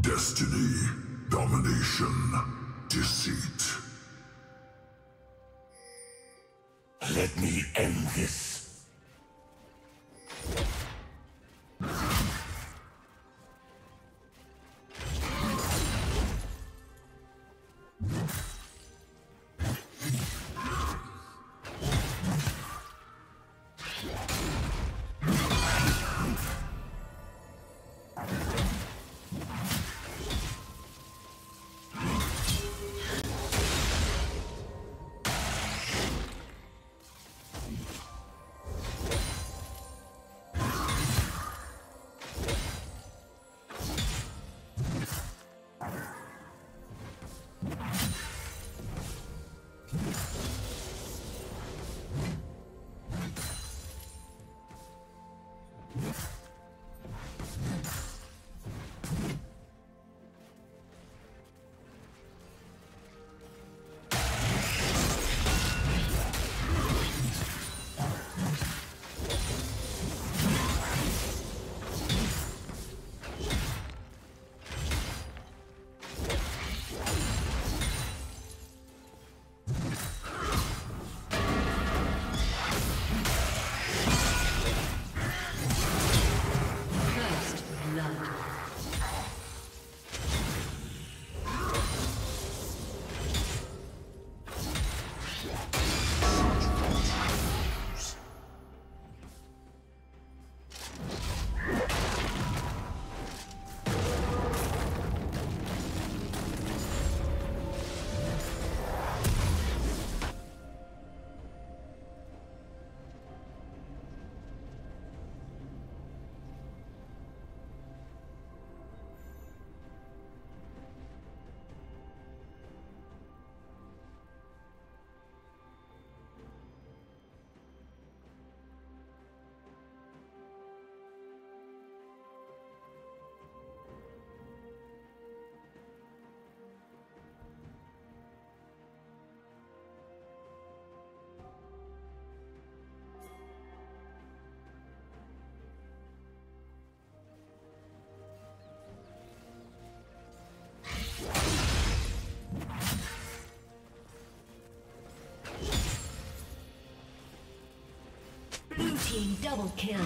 Destiny, domination, deceit. Let me end this. Double kill.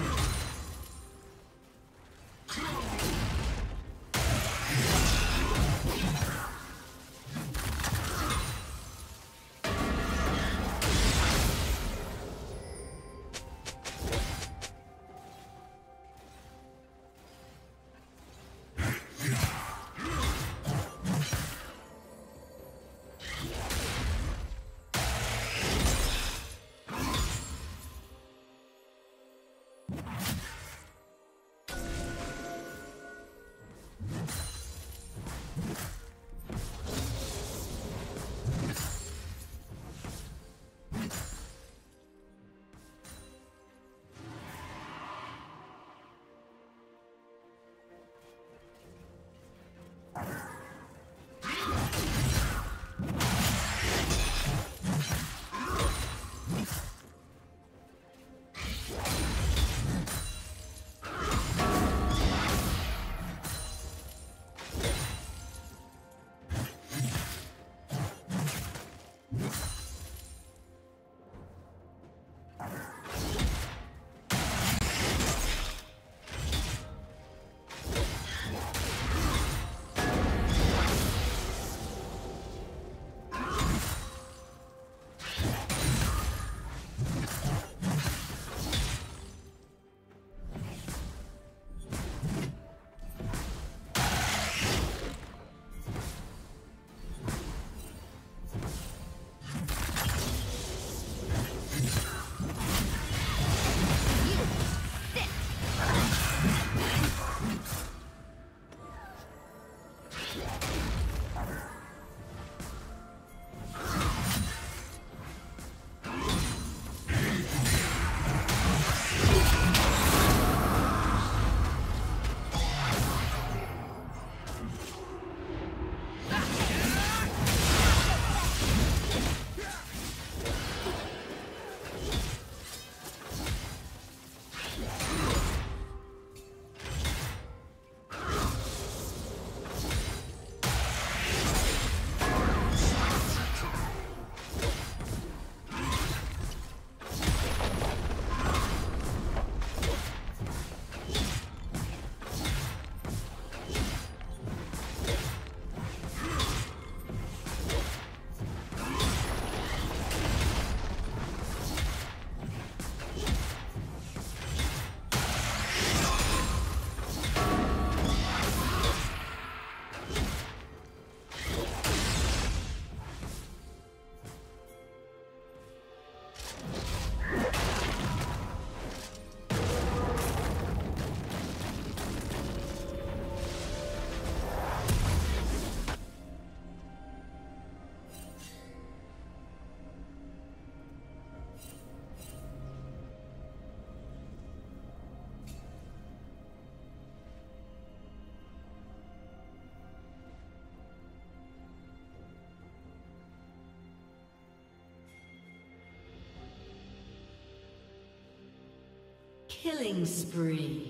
Killing spree.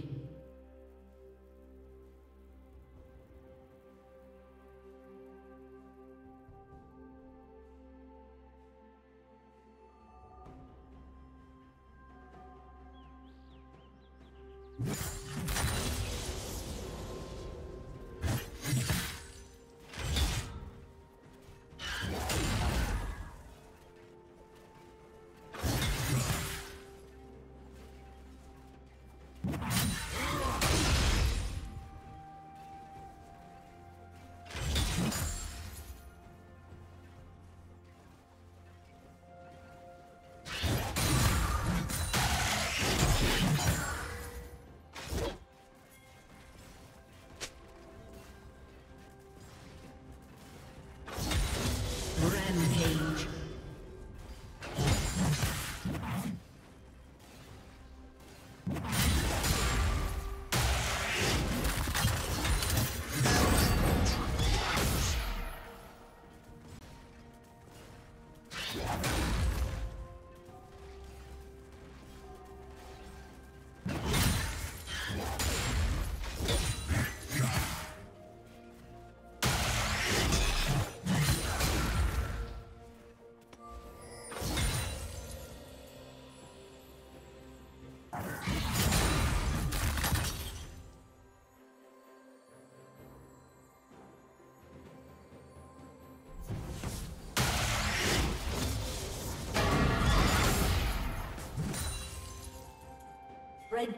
Red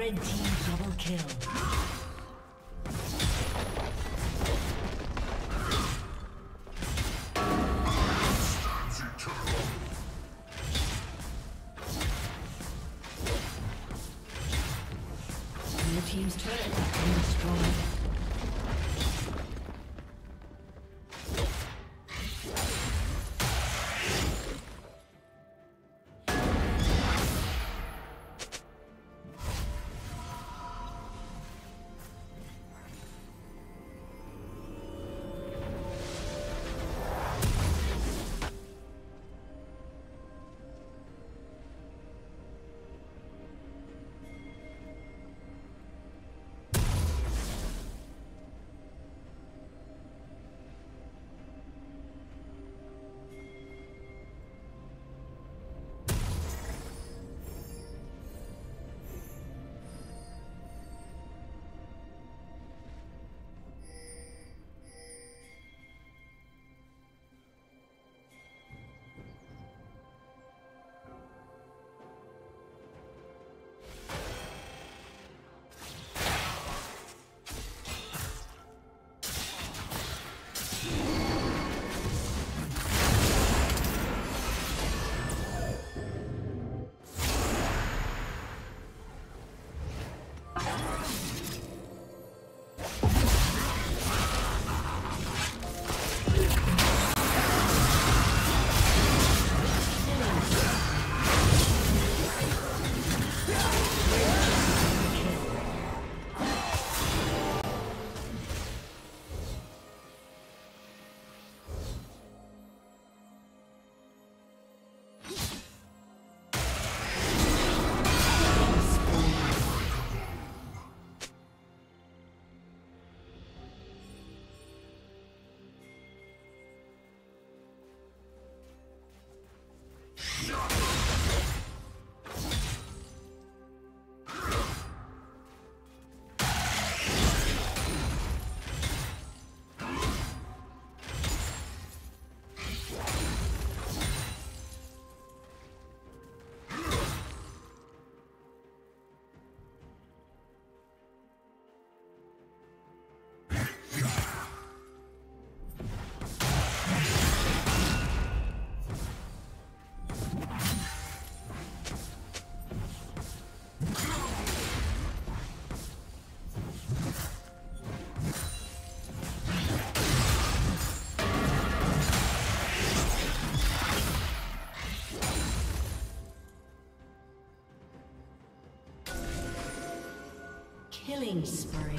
Red team double kill. Killing spree.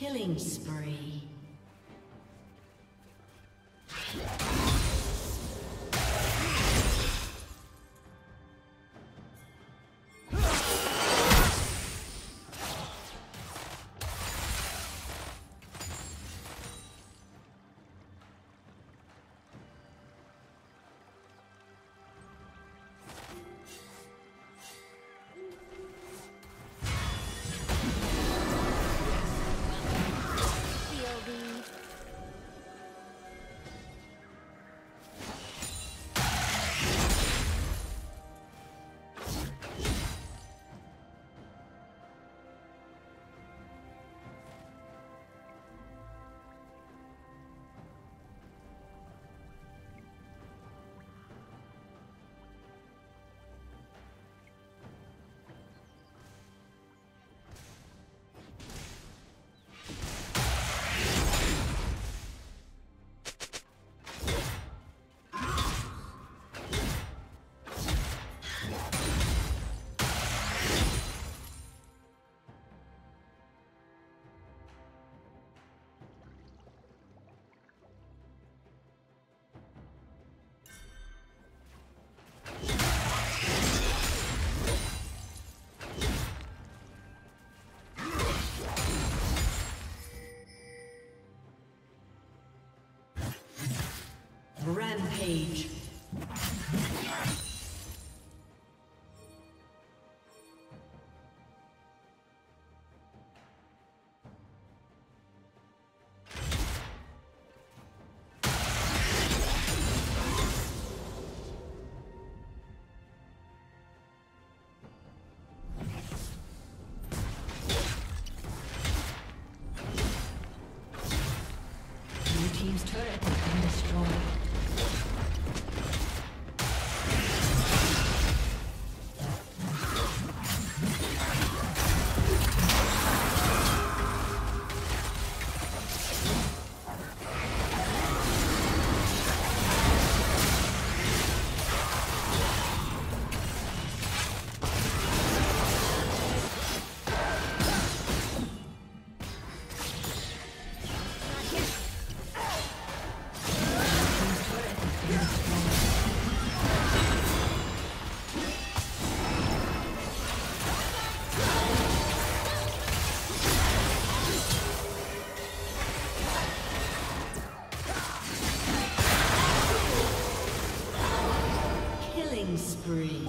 Killing spree. page. Spree.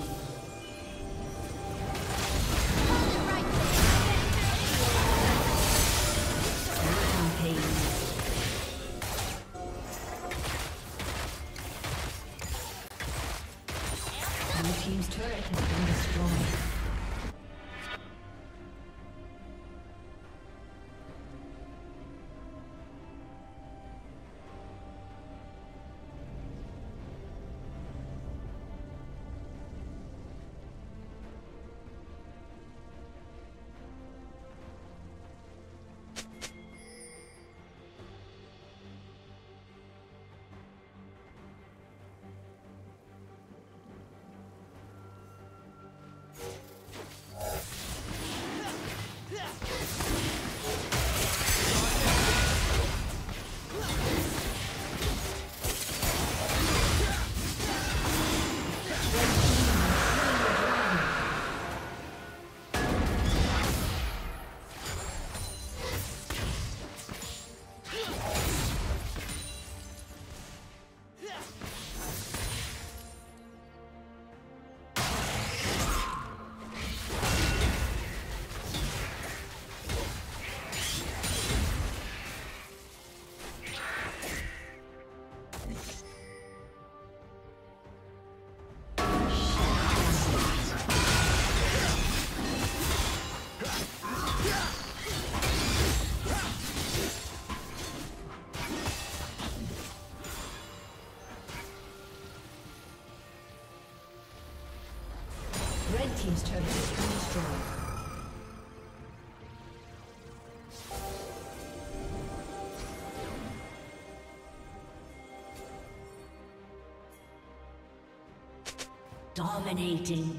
Team's turret has been destroyed. Dominating.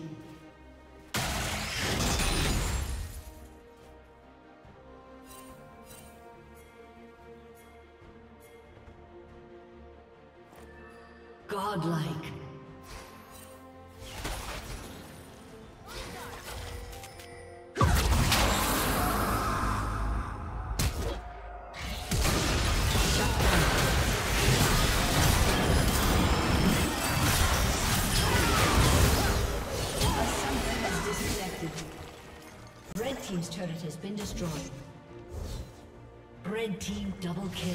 Godlike. Team's turret has been destroyed. Red team double kill.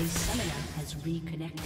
The summoner has reconnected.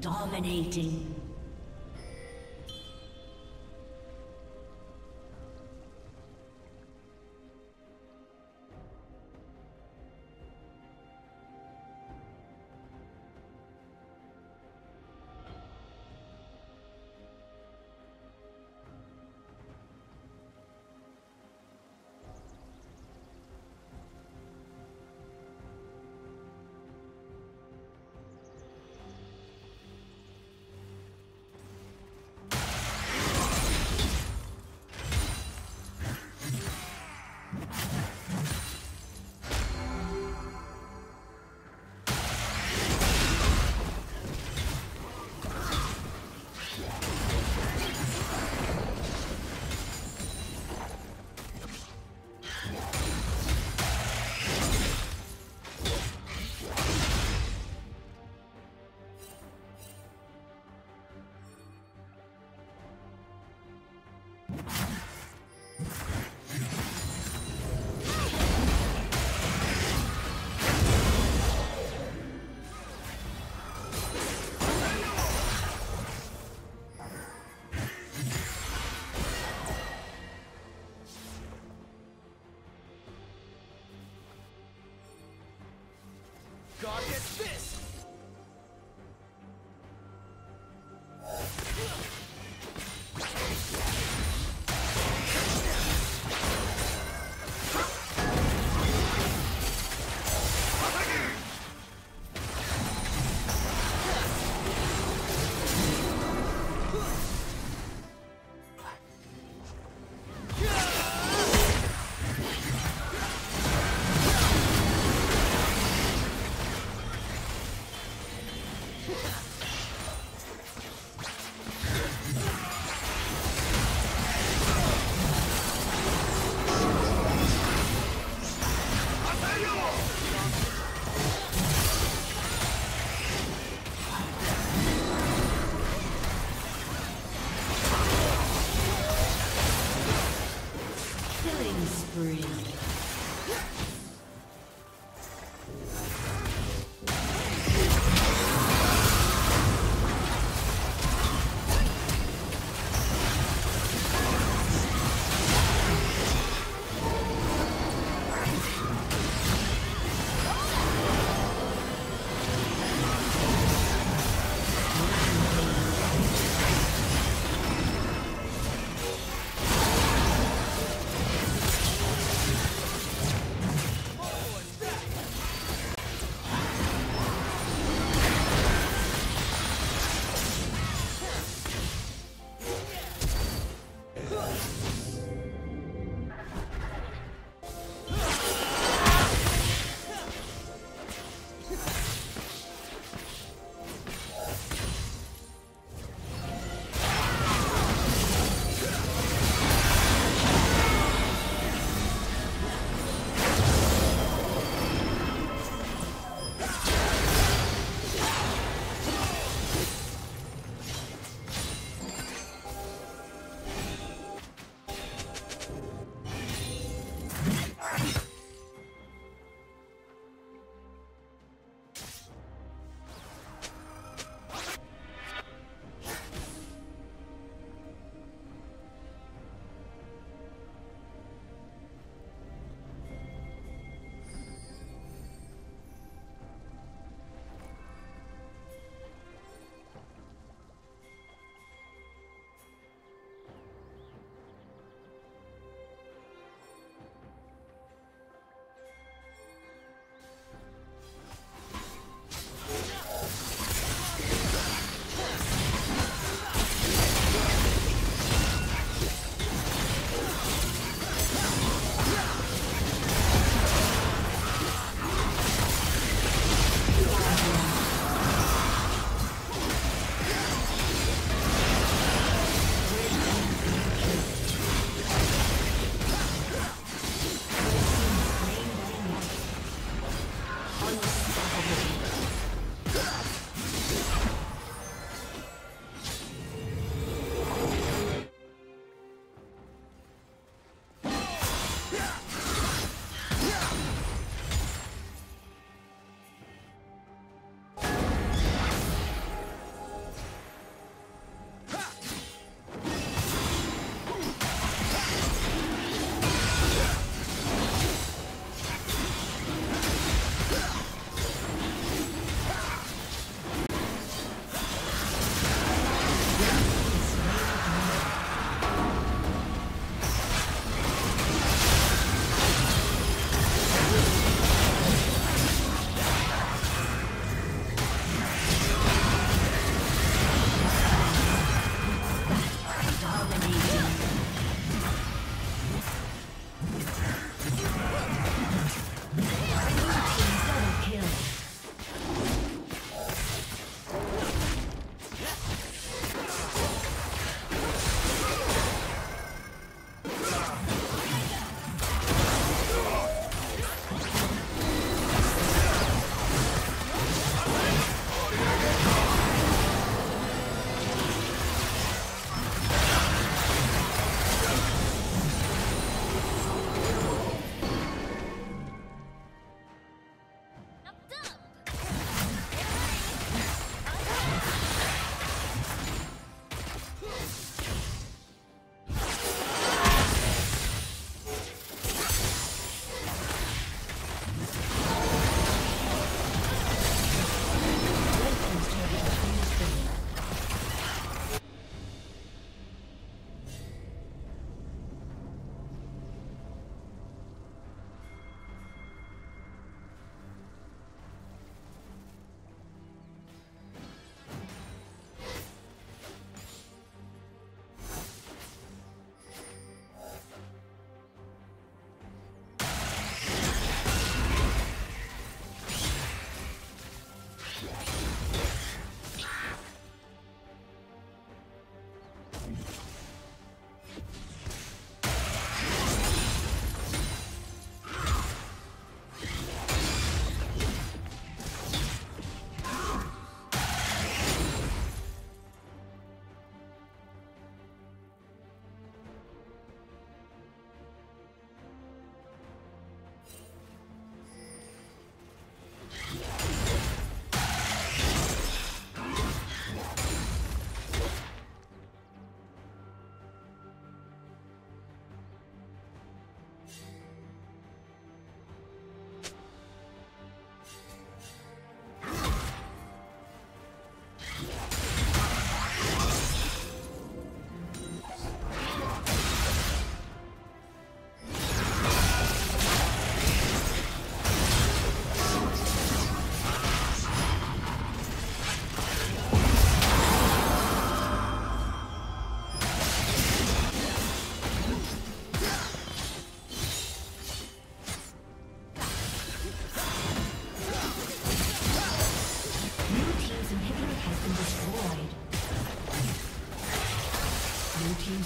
Dominating. guard gets this!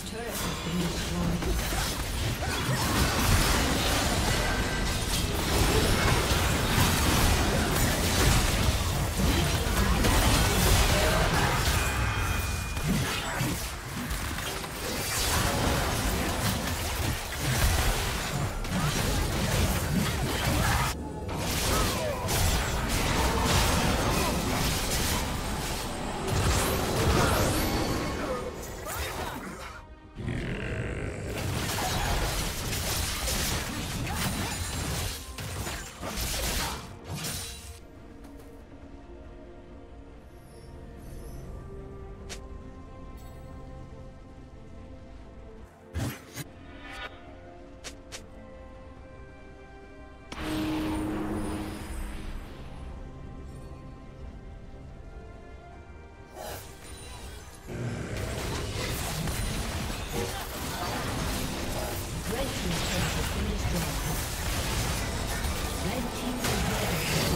team's turret has been destroyed. Red team's inhibitor.